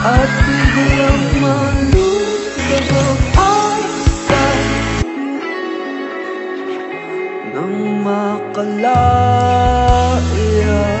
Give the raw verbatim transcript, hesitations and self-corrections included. Hati hilang malu sebelum asal nang makalah ia.